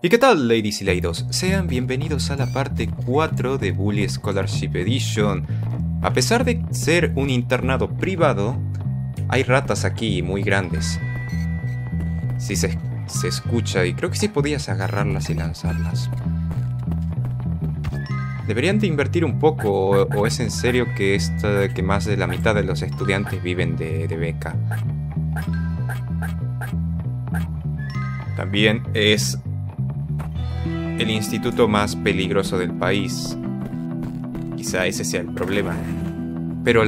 ¿Y qué tal, ladies y ladies? Sean bienvenidos a la parte 4 de Bully Scholarship Edition. A pesar de ser un internado privado, hay ratas aquí muy grandes. Sí se escucha, y creo que sí podías agarrarlas y lanzarlas. Deberían de invertir un poco, o es en serio que, que más de la mitad de los estudiantes viven de beca. También es el instituto más peligroso del país. Quizá ese sea el problema. Pero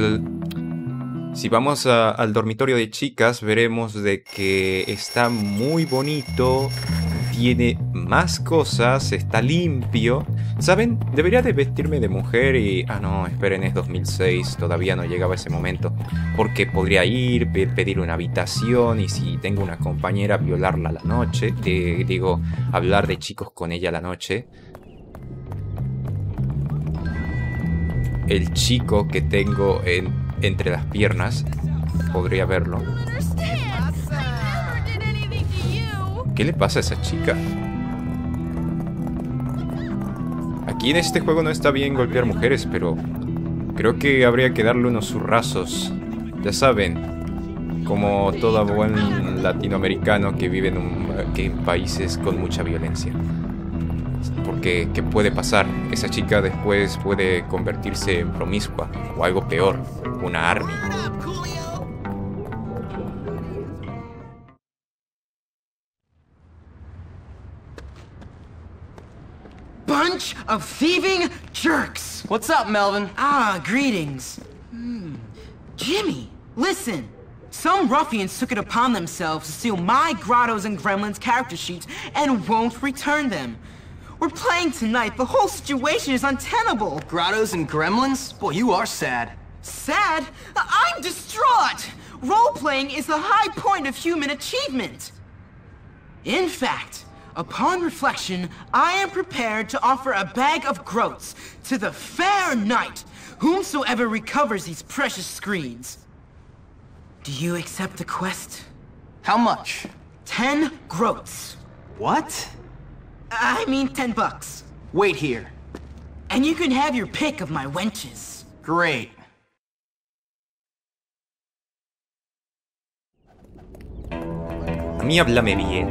si vamos al dormitorio de chicas, veremos de que está muy bonito, tiene más cosas, está limpio. ¿Saben? Debería de vestirme de mujer y... Ah, no, esperen, es 2006, todavía no llegaba ese momento. Porque podría ir, pedir una habitación y si tengo una compañera, violarla a la noche. Digo, hablar de chicos con ella a la noche. El chico que tengo entre las piernas, podría verlo. ¿Qué le pasa a esa chica? Aquí en este juego no está bien golpear mujeres, pero creo que habría que darle unos zurrazos. Ya saben, como todo buen latinoamericano que vive en países con mucha violencia. Porque, ¿qué puede pasar? Esa chica después puede convertirse en promiscua, o algo peor, una army. Bunch of thieving jerks. What's up, Melvin? Ah, greetings. Jimmy, listen. Some ruffians took it upon themselves to steal my Grottoes and Gremlins character sheets and won't return them. We're playing tonight. The whole situation is untenable. Grottoes and Gremlins? Boy, you are sad. Sad? I'm distraught. Role-playing is the high point of human achievement. In fact, upon reflection, I am prepared to offer a bag of groats to the fair knight, whomsoever recovers these precious screens. Do you accept the quest? How much? 10 groats. What? I mean $10. Wait here. And you can have your pick of my wenches. Great. A mí háblame bien.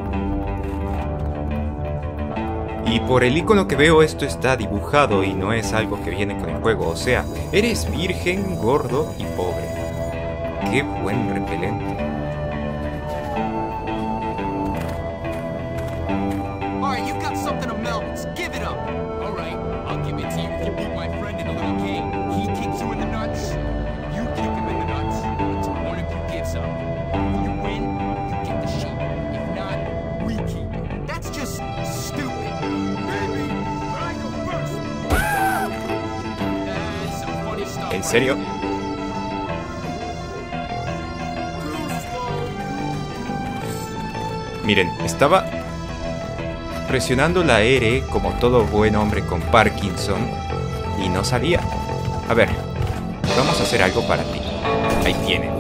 Y por el icono que veo, esto está dibujado y no es algo que viene con el juego. O sea, eres virgen, gordo y pobre. ¡Qué buen repelente! ¿En serio? Miren, estaba presionando la R como todo buen hombre con Parkinson y no salía. A ver, vamos a hacer algo para ti. Ahí tiene.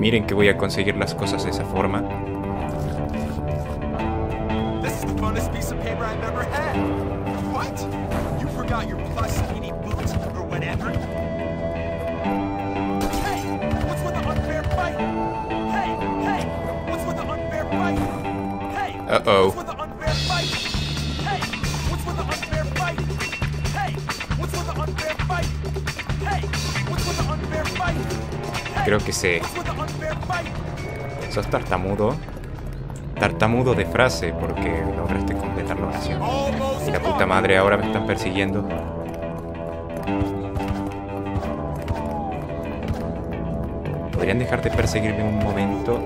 Miren que voy a conseguir las cosas de esa forma. Uh-oh. Creo que sé. Sos tartamudo. Tartamudo de frase, porque lograste completar la oración. Y la puta madre, ahora me están persiguiendo. ¿Podrían dejar de perseguirme un momento?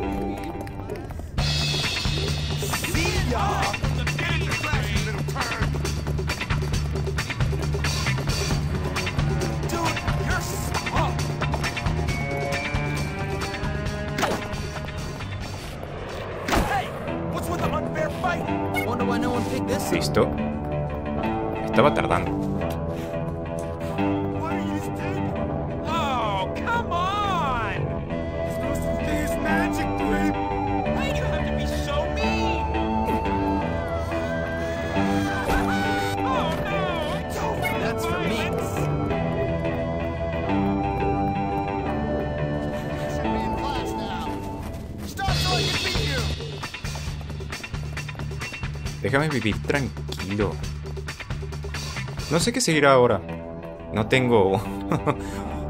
Listo. Estaba tardando. Déjame vivir tranquilo. No sé qué seguirá ahora. No tengo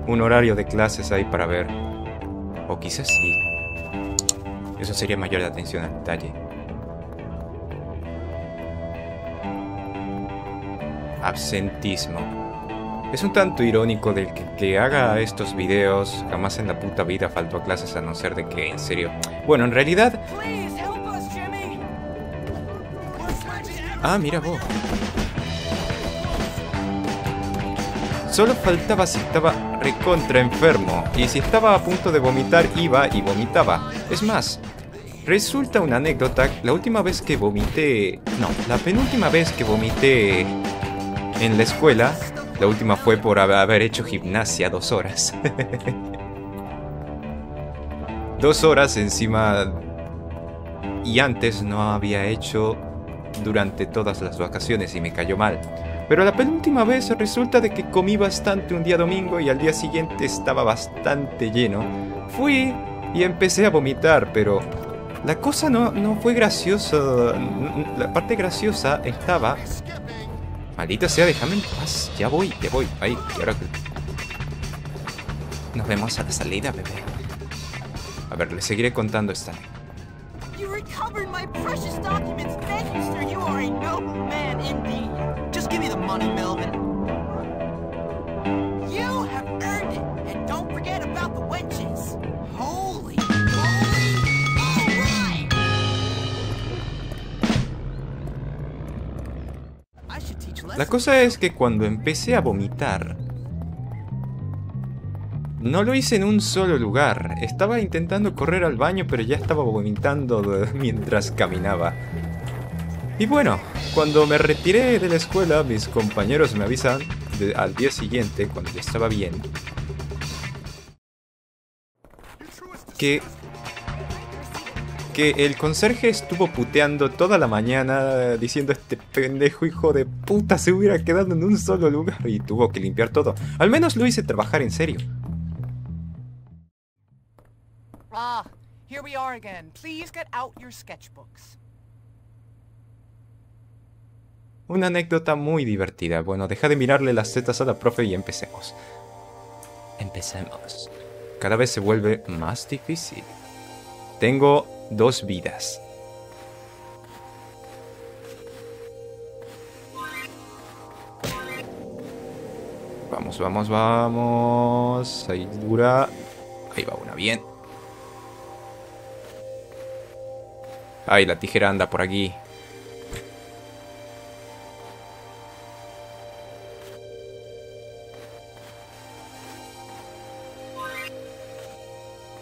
un horario de clases ahí para ver. O quizás sí. Eso sería mayor atención al detalle. Absentismo. Es un tanto irónico del que haga estos videos. Jamás en la puta vida faltó a clases a no ser de que, en serio. Bueno, en realidad... Ah, mira vos. Solo faltaba si estaba recontra enfermo. Y si estaba a punto de vomitar, iba y vomitaba. Es más, resulta una anécdota. La última vez que vomité... No, la penúltima vez que vomité en la escuela... La última fue por haber hecho gimnasia 2 horas. 2 horas encima. Y antes no había hecho durante todas las vacaciones y me cayó mal. Pero la penúltima vez resulta de que comí bastante un día domingo y al día siguiente estaba bastante lleno. Fui y empecé a vomitar, pero la cosa no fue graciosa. La parte graciosa estaba... Maldita sea, déjame en paz. Ya voy, ya voy. Ay, y ahora que... Nos vemos a la salida, bebé. A ver, le seguiré contando esta. La cosa es que cuando empecé a vomitar, no lo hice en un solo lugar. Estaba intentando correr al baño, pero ya estaba vomitando mientras caminaba. Y bueno, cuando me retiré de la escuela, mis compañeros me avisan al día siguiente, cuando ya estaba bien, que el conserje estuvo puteando toda la mañana diciendo este pendejo hijo de puta se hubiera quedado en un solo lugar y tuvo que limpiar todo. Al menos lo hice trabajar en serio. Ah, here we are again. Please get out your sketchbooks. Una anécdota muy divertida. Bueno, deja de mirarle las tetas a la profe y empecemos. Empecemos. Cada vez se vuelve más difícil. Tengo 2 vidas. Vamos, vamos, vamos. Ahí dura. Ahí va una bien. Ay, la tijera anda por aquí.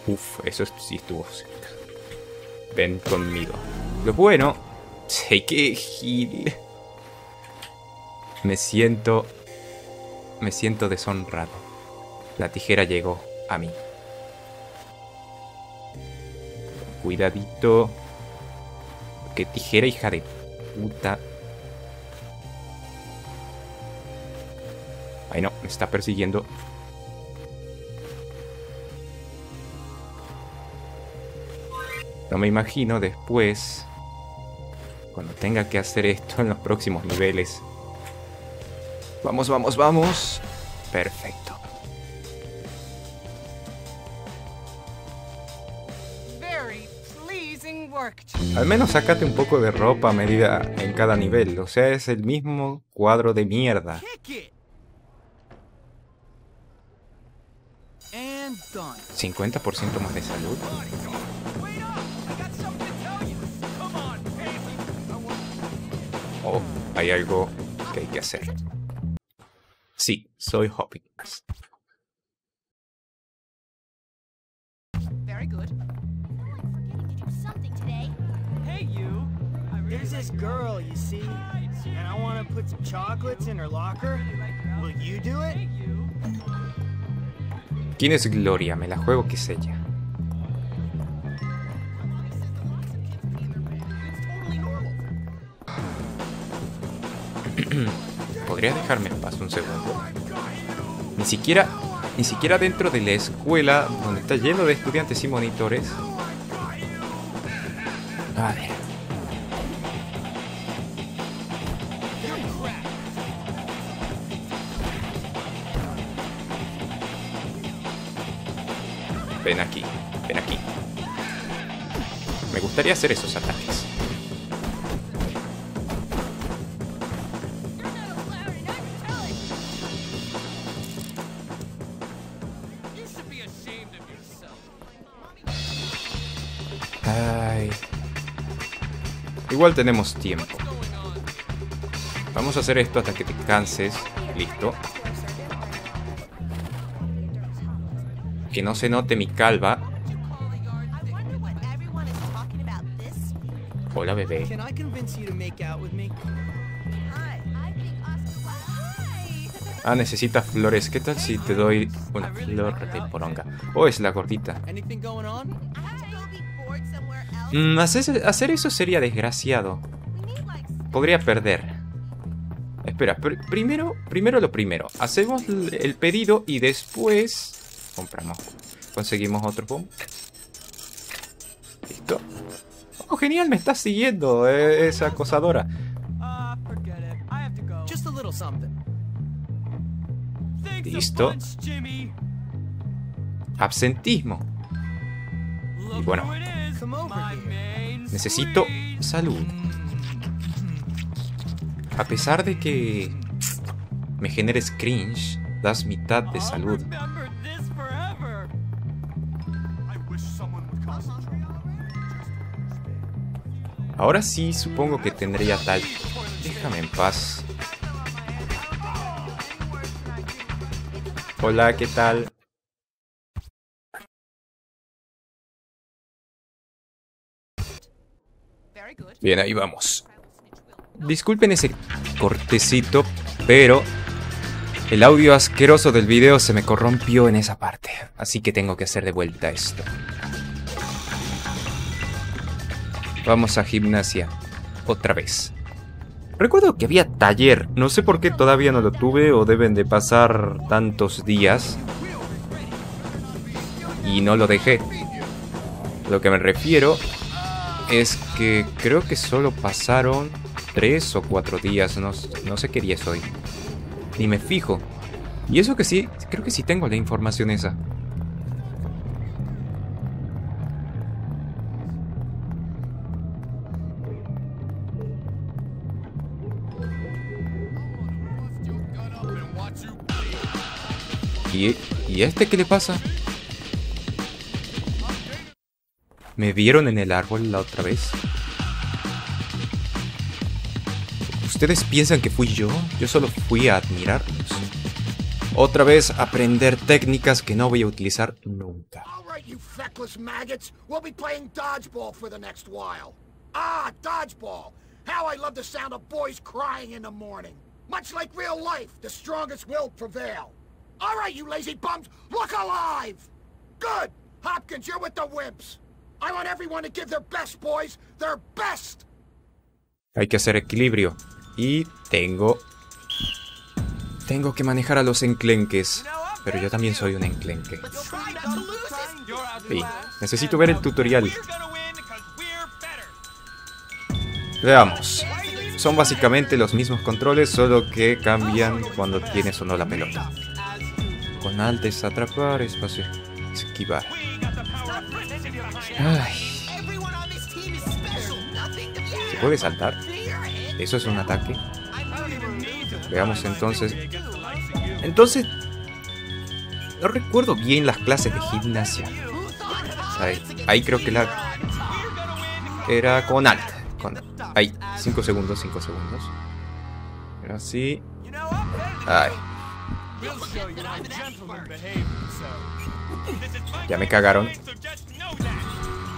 Uf, eso sí estuvo cerca. Ven conmigo. Lo bueno... Sé que gil. Me siento deshonrado. La tijera llegó a mí. Cuidadito. Qué tijera, hija de puta. Ay no, me está persiguiendo. No me imagino después, cuando tenga que hacer esto en los próximos niveles. Vamos, vamos, vamos. Perfecto. Al menos sácate un poco de ropa a medida en cada nivel. O sea, es el mismo cuadro de mierda. ¿50% más de salud? Oh, hay algo que hay que hacer. Sí, soy Hopkins. ¿Quién es Gloria? Me la juego que es ella. ¿Podrías dejarme en paz un segundo? Ni siquiera dentro de la escuela, donde está lleno de estudiantes y monitores. A ver. Ven aquí, ven aquí. Me gustaría hacer esos ataques. Ay. Igual tenemos tiempo. Vamos a hacer esto hasta que te canses. Listo. Que no se note mi calva. Hola, bebé. Ah, necesita flores. ¿Qué tal si te doy una flor de poronga? Oh, es la gordita. Hacer eso sería desgraciado. Podría perder. Espera, primero lo primero. Hacemos el pedido y después compramos. Conseguimos otro bomb. Listo. Oh, genial, me está siguiendo esa acosadora. Listo. Absentismo. Y bueno. Necesito salud. A pesar de que me generes cringe, das mitad de salud. Ahora sí, supongo que tendría tal. Déjame en paz. Hola, ¿qué tal? Bien, ahí vamos. Disculpen ese cortecito, pero el audio asqueroso del video se me corrompió en esa parte. Así que tengo que hacer de vuelta esto. Vamos a gimnasia. Otra vez. Recuerdo que había taller. No sé por qué todavía no lo tuve o deben de pasar tantos días. Y no lo dejé. Lo que me refiero es que creo que solo pasaron 3 o 4 días, no sé qué día es hoy. Ni me fijo. Y eso que sí, creo que sí tengo la información esa. ¿Y a este qué le pasa? ¿Me vieron en el árbol la otra vez? ¿Ustedes piensan que fui yo? Yo solo fui a admirarlos. Otra vez aprender técnicas que no voy a utilizar nunca. Hopkins, you're with the wimps. I want everyone to give their best, boys, their best. Hay que hacer equilibrio. Y tengo que manejar a los enclenques. Pero yo también soy un enclenque. Sí, necesito ver el tutorial. Veamos. Son básicamente los mismos controles, solo que cambian cuando tienes o no la pelota. Con alt es atrapar, espacio esquivar. Ay. ¿Se puede saltar? ¿Eso es un ataque? Veamos entonces. No recuerdo bien las clases de gimnasia. Ahí creo que la... Era con alt. Ahí, 5 segundos, 5 segundos. Era así. Ay. Ya me cagaron.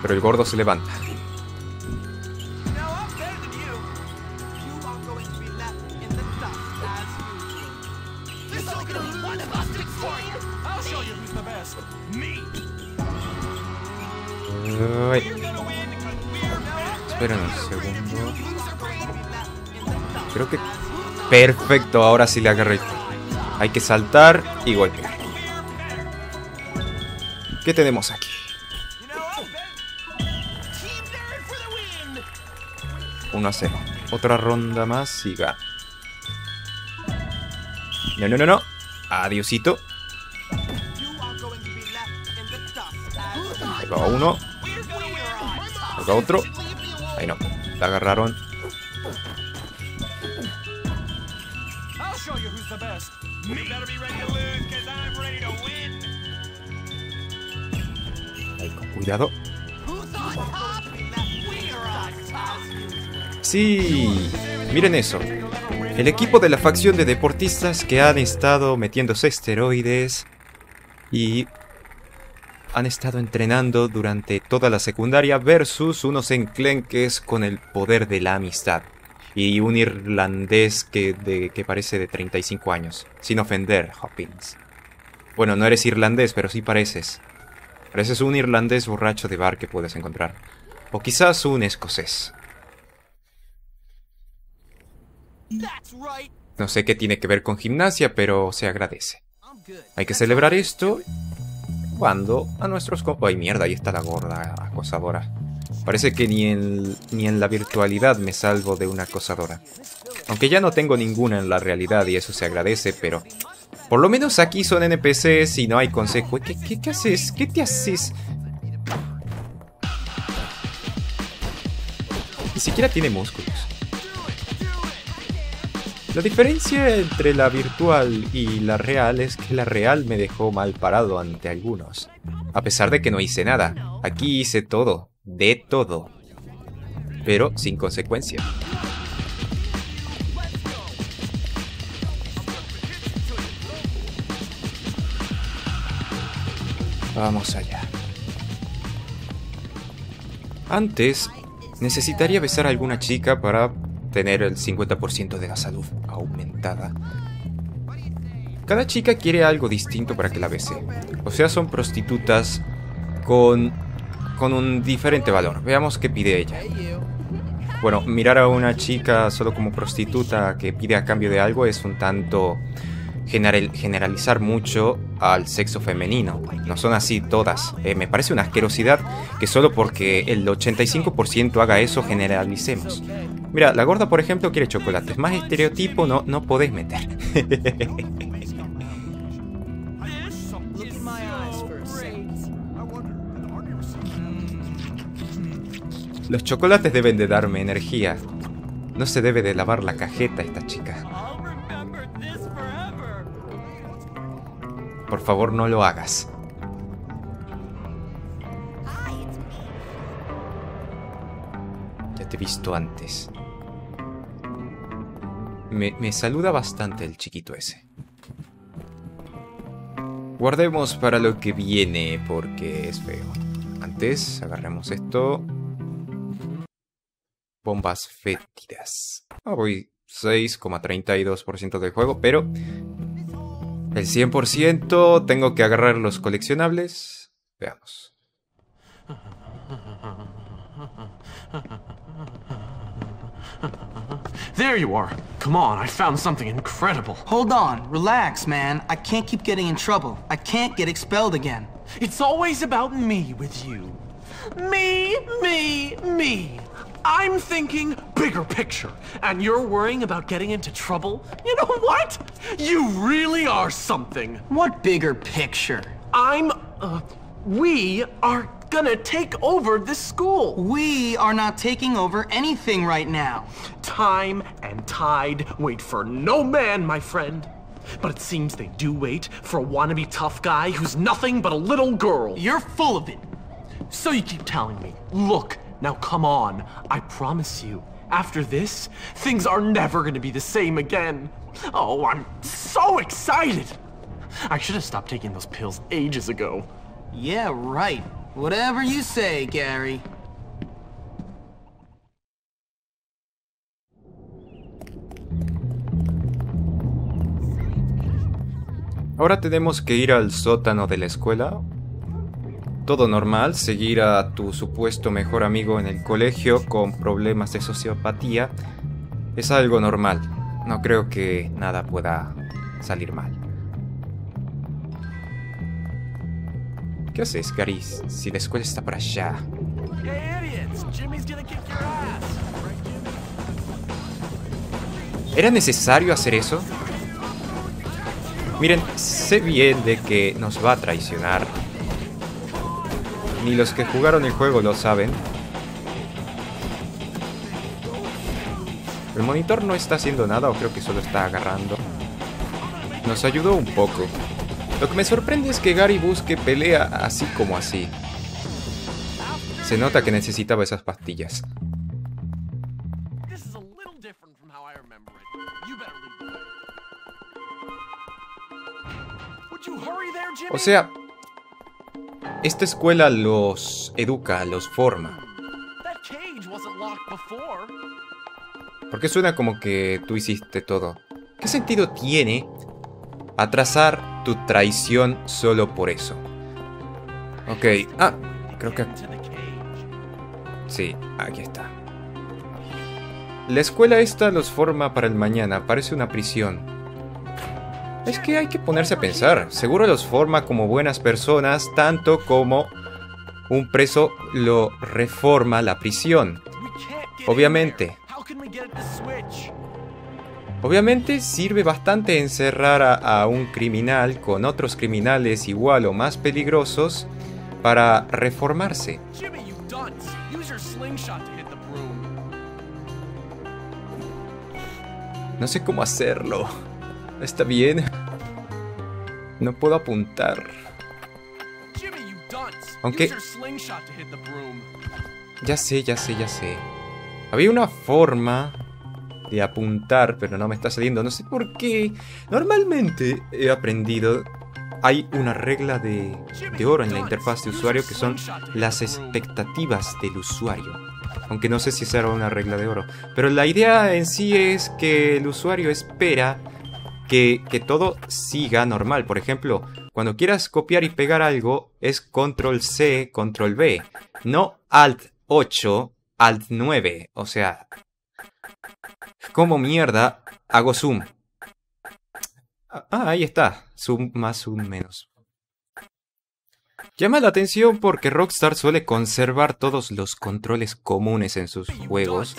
Pero el gordo se levanta. Esperen un segundo. Creo que... Perfecto, ahora sí le agarré. Hay que saltar y golpear. ¿Qué tenemos aquí? Uno a cero. Otra ronda más y gana. No. Adiosito. Tocaba uno. Tocaba otro. Ahí no. La agarraron. Ahí, con cuidado. Sí, miren eso. El equipo de la facción de deportistas que han estado metiéndose esteroides y han estado entrenando durante toda la secundaria versus unos enclenques con el poder de la amistad. Y un irlandés que parece de 35 años. Sin ofender, Hopkins. Bueno, no eres irlandés, pero sí pareces. Pareces un irlandés borracho de bar que puedes encontrar. O quizás un escocés. No sé qué tiene que ver con gimnasia, pero se agradece. Hay que celebrar esto cuando a nuestros compas... ¡Ay, mierda! Ahí está la gorda acosadora. Parece que ni en la virtualidad me salvo de una acosadora. Aunque ya no tengo ninguna en la realidad y eso se agradece, pero... Por lo menos aquí son NPCs y no hay consejo. ¿Qué haces? ¿Qué te haces? Ni siquiera tiene músculos. La diferencia entre la virtual y la real es que la real me dejó mal parado ante algunos. A pesar de que no hice nada. Aquí hice todo. De todo. Pero sin consecuencia. Vamos allá. Antes, necesitaría besar a alguna chica para tener el 50% de la salud aumentada. Cada chica quiere algo distinto para que la bese. O sea, son prostitutas con un diferente valor. Veamos qué pide ella. Bueno, mirar a una chica solo como prostituta que pide a cambio de algo es un tanto generalizar mucho al sexo femenino. No son así todas. Me parece una asquerosidad que solo porque el 85% haga eso generalicemos. Mira, la gorda por ejemplo quiere chocolates. Más estereotipo no podés meter. Los chocolates deben de darme energía. No se debe de lavar la cajeta esta chica. Por favor, no lo hagas. Ya te he visto antes. Me saluda bastante el chiquito ese. Guardemos para lo que viene porque es feo. Antes, agarramos esto. Bombas fétidas. Ah, voy 6,32% del juego, pero... El 100% tengo que agarrar los coleccionables. Veamos. There you are. Come on, I found something incredible. Hold on, relax, man. I can't keep getting in trouble. I can't get expelled again. It's always about me with you. Me. I'm thinking bigger picture, and you're worrying about getting into trouble? You know what? You really are something. What bigger picture? We are gonna take over this school. We are not taking over anything right now. Time and tide wait for no man, my friend. But it seems they do wait for a wannabe tough guy who's nothing but a little girl. You're full of it. So you keep telling me, look, now come on, I promise you, after this, things are never gonna be the same again. Oh, I'm so excited. I should have stopped taking those pills ages ago. Yeah, right. Whatever you say, Gary. Ahora tenemos que ir al sótano de la escuela. Todo normal, seguir a tu supuesto mejor amigo en el colegio con problemas de sociopatía es algo normal. No creo que nada pueda salir mal. ¿Qué haces, Gary? Si la escuela está para allá. ¿Era necesario hacer eso? Miren, sé bien de que nos va a traicionar. Ni los que jugaron el juego lo saben. El monitor no está haciendo nada, o creo que solo está agarrando. Nos ayudó un poco. Lo que me sorprende es que Gary busque pelea así como así. Se nota que necesitaba esas pastillas. O sea, esta escuela los educa, los forma. Porque suena como que tú hiciste todo. ¿Qué sentido tiene atrasar tu traición solo por eso? Ok, ah, creo que... sí, aquí está. La escuela esta los forma para el mañana, parece una prisión. Es que hay que ponerse a pensar. Seguro los forma como buenas personas, tanto como un preso lo reforma la prisión. Obviamente sirve bastante encerrar a un criminal con otros criminales igual o más peligrosos para reformarse. No sé cómo hacerlo. Está bien. No puedo apuntar. Aunque... Ya sé. Había una forma de apuntar, pero no me está saliendo. No sé por qué. Normalmente he aprendido... Hay una regla de oro en la interfaz de usuario que son las expectativas del usuario. Aunque no sé si será una regla de oro. Pero la idea en sí es que el usuario espera que todo siga normal. Por ejemplo, cuando quieras copiar y pegar algo, es control C, control B. No alt 8, alt 9. O sea, ¿cómo mierda hago zoom? Ah, ahí está. Zoom más, zoom menos. Llama la atención porque Rockstar suele conservar todos los controles comunes en sus juegos.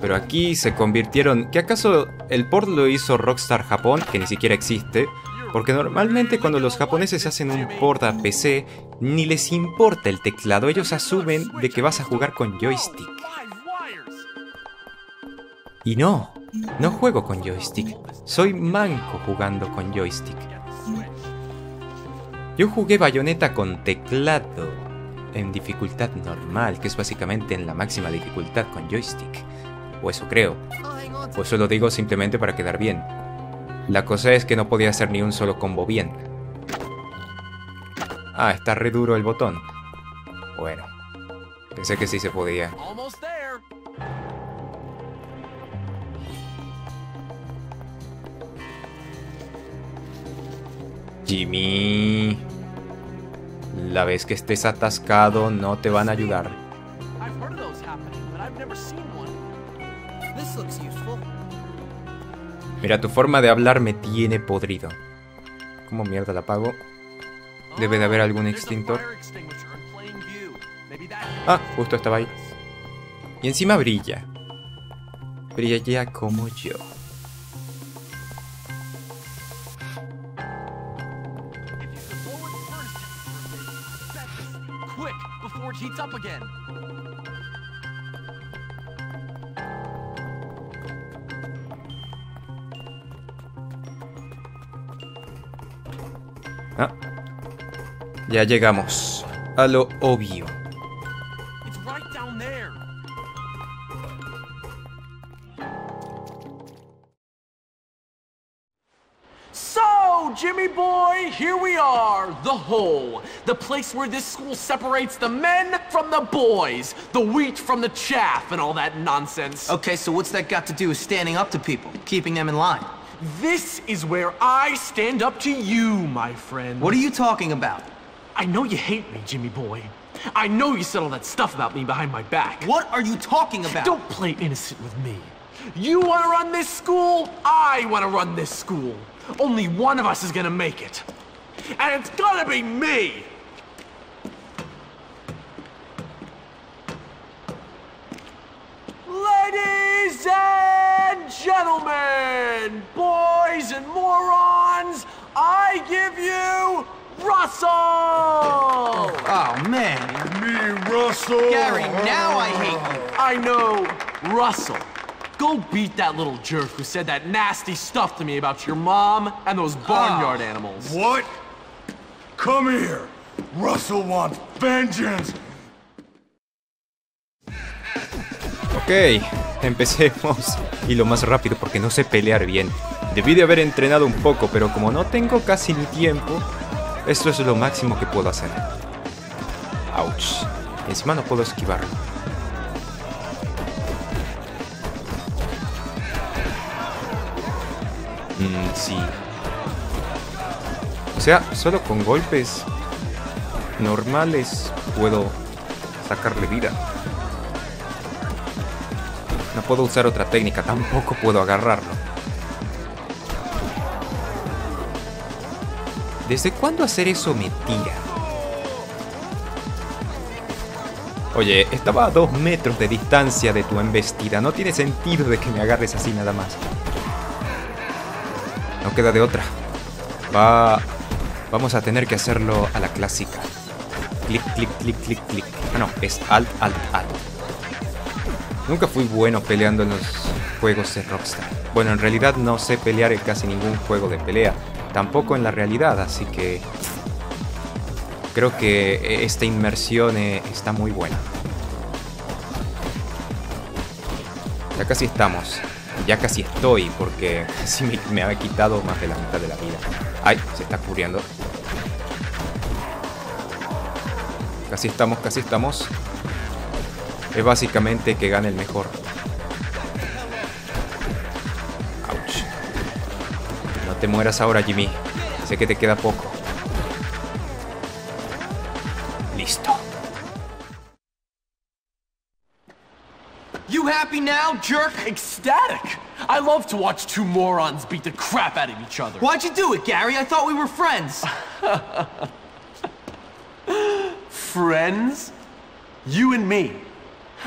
Pero aquí se convirtieron... ¿Qué acaso el port lo hizo Rockstar Japón? Que ni siquiera existe. Porque normalmente cuando los japoneses hacen un port a PC, ni les importa el teclado. Ellos asumen de que vas a jugar con joystick. Y no... no juego con joystick. Soy manco jugando con joystick. Yo jugué Bayonetta con teclado en dificultad normal, que es básicamente en la máxima dificultad con joystick. O eso creo. O eso lo digo simplemente para quedar bien. La cosa es que no podía hacer ni un solo combo bien. Ah, está re duro el botón. Bueno. Pensé que sí se podía. Jimmy, la vez que estés atascado no te van a ayudar. Mira, tu forma de hablar me tiene podrido. ¿Cómo mierda la apago? Debe de haber algún extintor. Ah, justo estaba ahí. Y encima brilla. Brilla ya como yo. Ah, ya llegamos a lo obvio. Jimmy boy, here we are, the hole. The place where this school separates the men from the boys, the wheat from the chaff, and all that nonsense. Okay, so what's that got to do with standing up to people, keeping them in line? This is where I stand up to you, my friend. What are you talking about? I know you hate me, Jimmy boy. I know you said all that stuff about me behind my back. What are you talking about? Don't play innocent with me. You want to run this school? I want to run this school. Only one of us is gonna make it. And it's gonna be me! Ladies and gentlemen, boys and morons, I give you... Russell! Oh, man. Me, Russell. Gary, now I hate you. I know. Russell, go beat that little jerk who said that nasty stuff to me about your mom and those barnyard animals. What? Come here. Russell wants vengeance. Ok, empecemos. Y lo más rápido porque no sé pelear bien. Debí de haber entrenado un poco, pero como no tengo casi el tiempo, esto es lo máximo que puedo hacer. Ouch. Encima no puedo esquivarlo. Sí. O sea, solo con golpes normales puedo sacarle vida. No puedo usar otra técnica, tampoco puedo agarrarlo. ¿Desde cuándo hacer eso me tira? Oye, estaba a 2 metros de distancia de tu embestida. No tiene sentido de que me agarres así nada más. No queda de otra. Vamos a tener que hacerlo a la clásica. Clic, clic, clic, clic, clic. Ah, no, es alt, alt, alt. Nunca fui bueno peleando en los juegos de Rockstar. Bueno, en realidad no sé pelear en casi ningún juego de pelea. Tampoco en la realidad, así que... creo que esta inmersión está muy buena. Ya casi estamos. Ya casi estoy, porque sí me ha quitado más de la mitad de la vida. Ay, se está cubriendo. Casi estamos, casi estamos. Es básicamente que gane el mejor. Ouch. No te mueras ahora, Jimmy. Sé que te queda poco. Listo. You happy now, jerk? Ecstatic. I love to watch two morons beat the crap out of each other. Why'd you do it, Gary? I thought we were friends. Friends? You and me.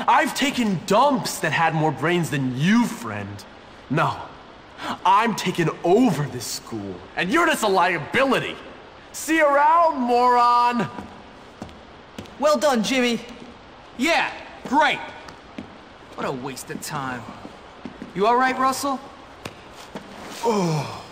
I've taken dumps that had more brains than you, friend. No, I'm taking over this school, and you're just a liability. See you around, moron. Well done, Jimmy. Yeah, great. What a waste of time. You all right, Russell? Oh.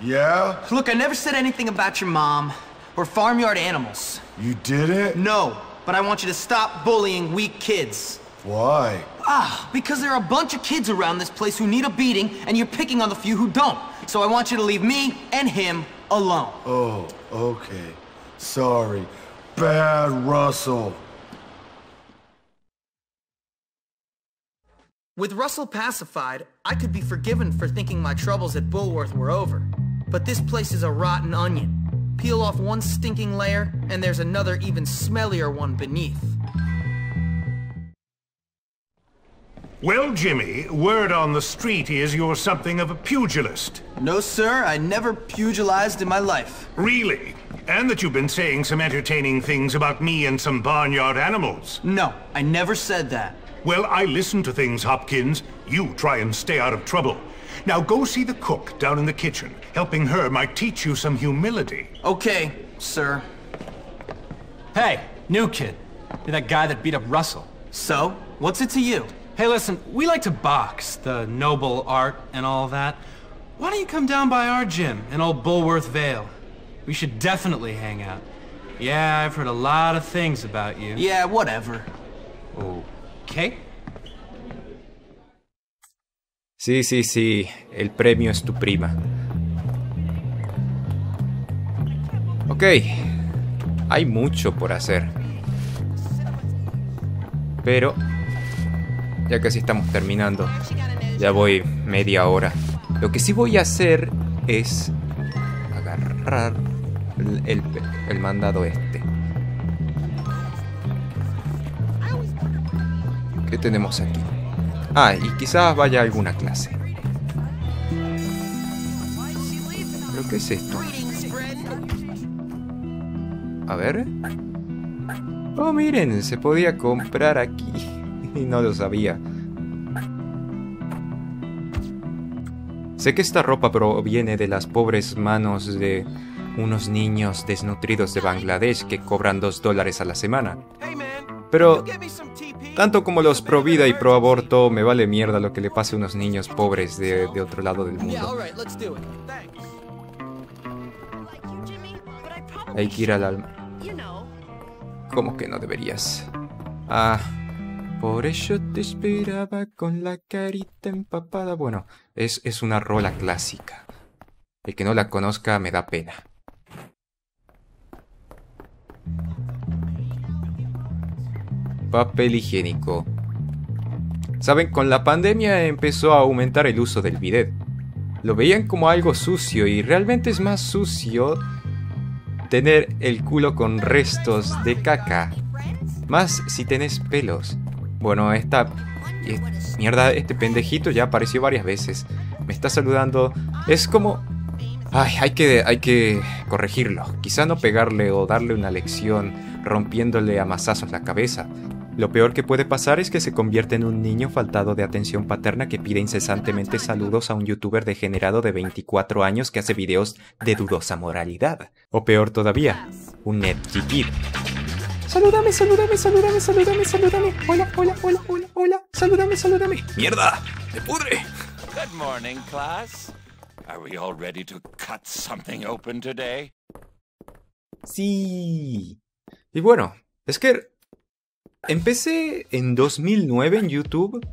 Yeah? Look, I never said anything about your mom. Or farmyard animals. You did it? No, but I want you to stop bullying weak kids. Why? Ah, because there are a bunch of kids around this place who need a beating, and you're picking on the few who don't. So I want you to leave me and him alone. Oh, okay. Sorry. Bad Russell. With Russell pacified, I could be forgiven for thinking my troubles at Bullworth were over. But this place is a rotten onion. Peel off one stinking layer, and there's another even smellier one beneath. Well, Jimmy, word on the street is you're something of a pugilist. No, sir, I never pugilized in my life. Really? And that you've been saying some entertaining things about me and some barnyard animals. No, I never said that. Well, I listen to things, Hopkins. You try and stay out of trouble. Now go see the cook down in the kitchen. Helping her might teach you some humility. Okay, sir. Hey, new kid. You're that guy that beat up Russell. So, what's it to you? Hey, listen, we like to box, the noble art and all that. Why don't you come down by our gym in old Bullworth Vale? We should definitely hang out. Yeah, I've heard a lot of things about you. Yeah, whatever. Okay. Sí, el premio es tu prima. Ok, hay mucho por hacer. Pero ya casi estamos terminando. Ya voy media hora. Lo que sí voy a hacer es agarrar el mandado este. ¿Qué tenemos aquí? Ah, y quizás vaya a alguna clase. ¿Pero qué es esto? A ver. Oh, miren, se podía comprar aquí. Y no lo sabía. Sé que esta ropa proviene de las pobres manos de unos niños desnutridos de Bangladesh que cobran $2 a la semana. Pero tanto como los pro vida y pro aborto, me vale mierda lo que le pase a unos niños pobres de otro lado del mundo. Hay que ir al alma. ¿Cómo que no deberías? Ah, por eso te esperaba con la carita empapada. Bueno, es una rola clásica. El que no la conozca me da pena. Papel higiénico. Saben, con la pandemia empezó a aumentar el uso del bidet. Lo veían como algo sucio y realmente es más sucio tener el culo con restos de caca. Más si tenés pelos. Bueno, mierda, este pendejito ya apareció varias veces. Me está saludando. Es como... ay, hay que corregirlo. Quizá no pegarle o darle una lección rompiéndole a mazazos la cabeza. Lo peor que puede pasar es que se convierte en un niño faltado de atención paterna que pide incesantemente saludos a un youtuber degenerado de 24 años que hace videos de dudosa moralidad. O peor todavía, un netkid. Salúdame, salúdame, salúdame, salúdame, salúdame. Hola, hola, hola, hola, hola. Salúdame, salúdame. ¡Mierda! ¡Me pudre! Good morning, class. Are we all ready to cut something open today? Sí. Y bueno, es que empecé en 2009 en YouTube.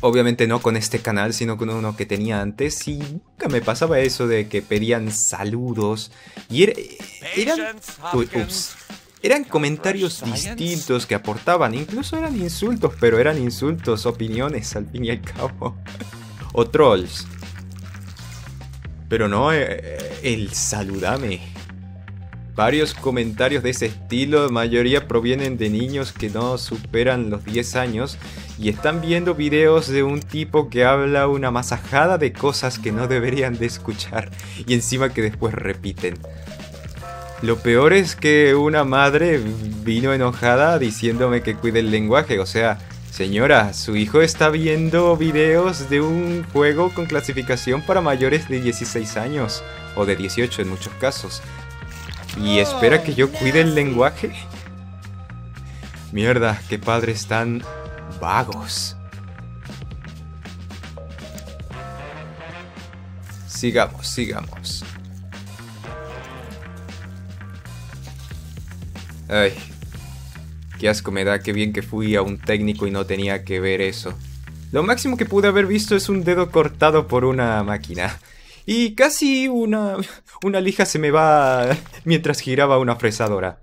Obviamente no con este canal, sino con uno que tenía antes. Y nunca me pasaba eso de que pedían saludos. Y eran comentarios distintos que aportaban. Incluso eran insultos, pero eran insultos, opiniones al fin y al cabo. O trolls. Pero no el saludame. Varios comentarios de ese estilo, la mayoría provienen de niños que no superan los 10 años y están viendo videos de un tipo que habla una masajada de cosas que no deberían de escuchar y encima que después repiten. Lo peor es que una madre vino enojada diciéndome que cuide el lenguaje, o sea, señora, su hijo está viendo videos de un juego con clasificación para mayores de 16 años o de 18 en muchos casos. ¿Y espera que yo cuide el lenguaje? Mierda, qué padres tan vagos. Sigamos, sigamos. Ay, qué asco me da, qué bien que fui a un técnico y no tenía que ver eso. Lo máximo que pude haber visto es un dedo cortado por una máquina. Y casi una lija se me va mientras giraba una fresadora.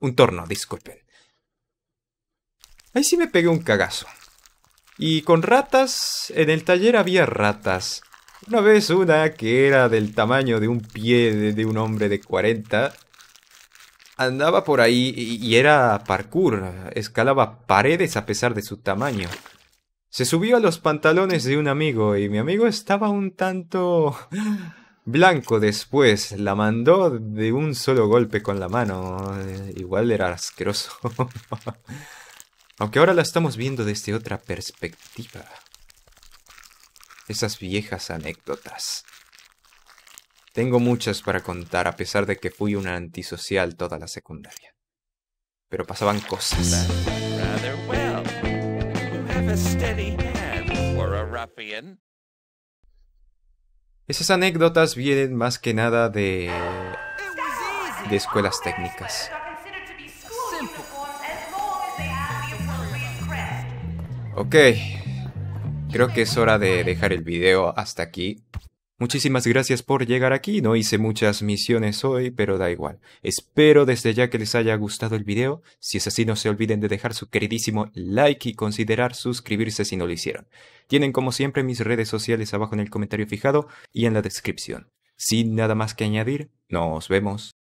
Un torno, disculpen. Ahí sí me pegué un cagazo. Y con ratas, en el taller había ratas. Una vez una que era del tamaño de un pie de un hombre de 40. Andaba por ahí y era parkour. Escalaba paredes a pesar de su tamaño. Se subió a los pantalones de un amigo y mi amigo estaba un tanto blanco después. La mandó de un solo golpe con la mano. Igual era asqueroso. Aunque ahora la estamos viendo desde otra perspectiva. Esas viejas anécdotas. Tengo muchas para contar a pesar de que fui un antisocial toda la secundaria. Pero pasaban cosas. Esas anécdotas vienen más que nada de escuelas técnicas. Ok, creo que es hora de dejar el video hasta aquí. Muchísimas gracias por llegar aquí. No hice muchas misiones hoy, pero da igual. Espero desde ya que les haya gustado el video. Si es así, no se olviden de dejar su queridísimo like y considerar suscribirse si no lo hicieron. Tienen como siempre mis redes sociales abajo en el comentario fijado y en la descripción. Sin nada más que añadir, nos vemos.